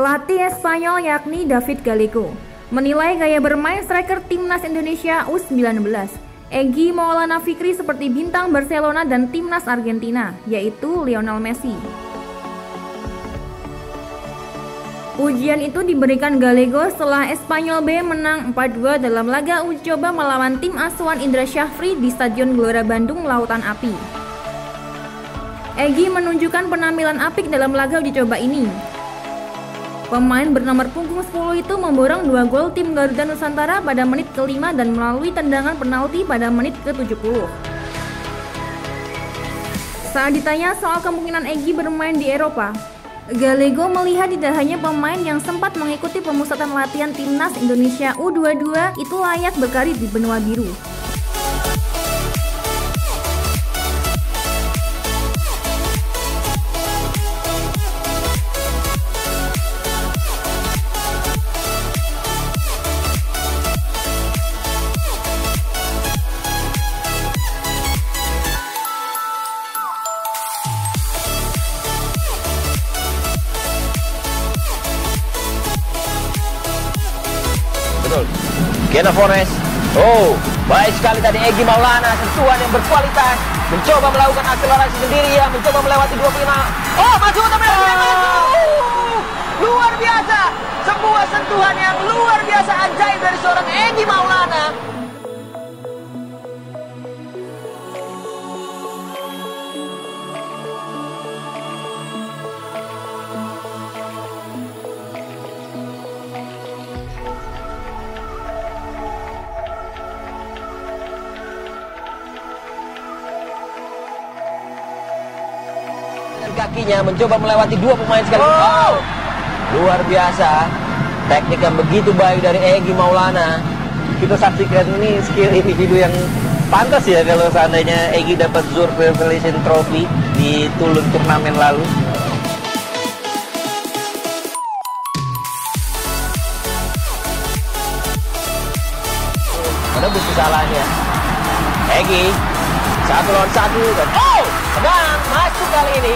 Pelatih Espanyol yakni David Gallego menilai gaya bermain striker timnas Indonesia U19 Egy Maulana Fikri seperti bintang Barcelona dan timnas Argentina, yaitu Lionel Messi. Ujian itu diberikan Gallego setelah Espanyol B menang 4-2 dalam laga uji coba melawan tim asuhan Indra Syafri di Stadion Gelora Bandung Lautan Api. Egy menunjukkan penampilan apik dalam laga uji coba ini. Pemain bernomor punggung 10 itu memborong 2 gol tim Garuda Nusantara pada menit ke-5 dan melalui tendangan penalti pada menit ke-70. Saat ditanya soal kemungkinan Egy bermain di Eropa, Gallego melihat tidak hanya pemain yang sempat mengikuti pemusatan latihan timnas Indonesia U22 itu layak berkarir di benua biru. Kena Forest. Oh, baik sekali tadi Egy Maulana, sentuhan yang berkualitas, mencoba melakukan akselerasi sendiri, ya, mencoba melewati 25. Oh, maju tapi luar biasa. Sebuah sentuhan yang luar biasa ajaib dari seorang Egy Maulana. Kakinya mencoba melewati 2 pemain sekaligus. Oh, luar biasa, teknik yang begitu baik dari Egy Maulana. Kita saksikan ini skill individu yang pantas ya kalau seandainya Egy dapat Zur Revelation Trophy di Tulun turnamen lalu. Ada bukti salahnya. Egy 1 lawan 1 dan oh, sedang masuk kali ini.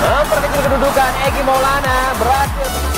Memperkecil kedudukan, Egy Maulana berhasil.